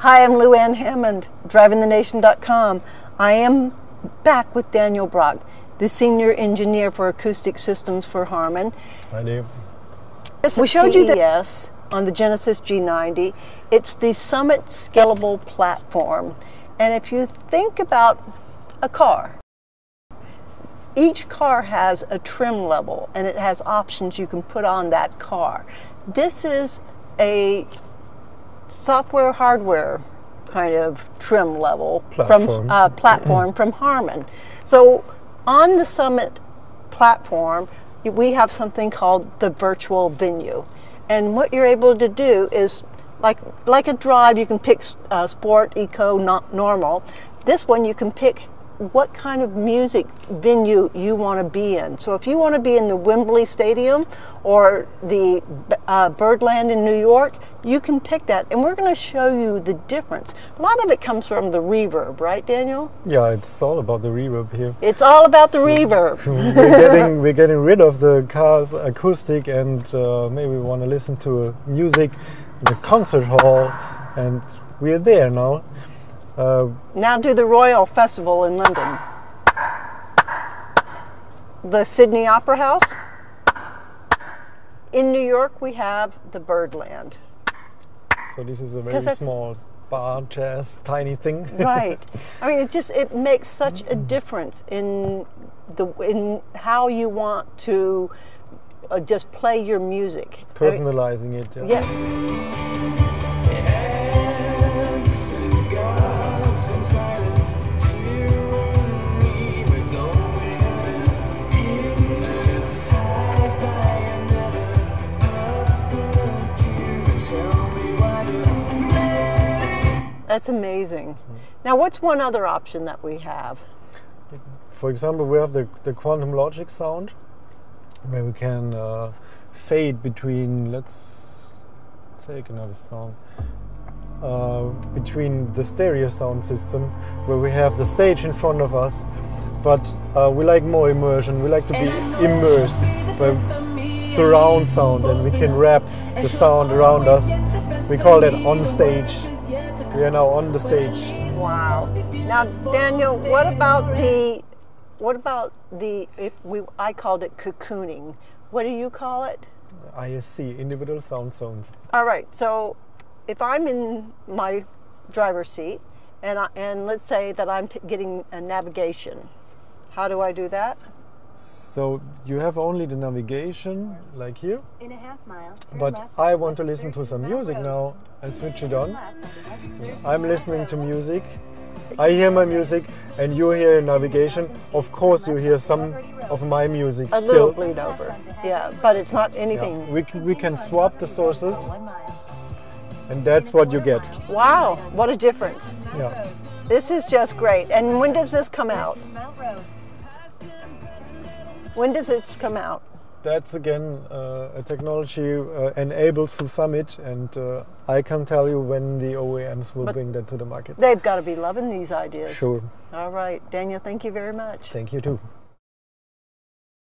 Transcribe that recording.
Hi, I'm Lou Ann Hammond, drivingthenation.com. I am back with Daniel Bracht, the senior engineer for acoustic systems for Harman. I do. We showed you CES on the Genesis G90. It's the Summit Scalable Platform. And if you think about a car, each car has a trim level and it has options you can put on that car. This is a software, hardware kind of trim level platform from, Harman. So on the Summit platform, we have something called the Virtual Venue. And what you're able to do is, like a drive, you can pick sport, eco, normal. This one you can pick what kind of music venue you want to be in. So if you want to be in the Wembley Stadium or the Birdland in New York, you can pick that. And we're going to show you the difference. A lot of it comes from the reverb, right, Daniel? Yeah, it's all about the reverb here. It's all about the reverb. we're getting rid of the car's acoustic, and maybe we want to listen to music in the concert hall, and we're there now. Now do the Royal Festival in London, the Sydney Opera House. In New York we have the Birdland. So this is a very small bar jazz, tiny thing. Right. I mean, it makes such a difference in how you want to just play your music. Personalizing it. Yeah. Yeah. That's amazing. Now, what's one other option that we have? For example, we have the Quantum Logic sound, where we can fade between, let's take another sound, between the stereo sound system, where we have the stage in front of us, but we like more immersion. We like to be immersed by surround sound, and we can wrap the sound around us. We call that on stage. We are now on the stage. Wow. Now, Daniel, what about the I called it cocooning. What do you call it? ISC, individual sound zones. All right. So, if I'm in my driver's seat and let's say that I'm getting a navigation, how do I do that? So you have only the navigation, like here. In a half mile, but I want to listen to some music now. I switch it on. I'm listening to music. I hear my music, and you hear your navigation. Of course, you hear some of my music still. A little bleed over. Yeah, but it's not anything. Yeah. We can swap the sources, and that's what you get. Wow, what a difference! Yeah, this is just great. And when does this come out? When does it come out? That's again a technology enabled through Summit, and I can't tell you when the OEMs will bring that to the market. They've got to be loving these ideas. Sure. All right, Daniel, thank you very much. Thank you too.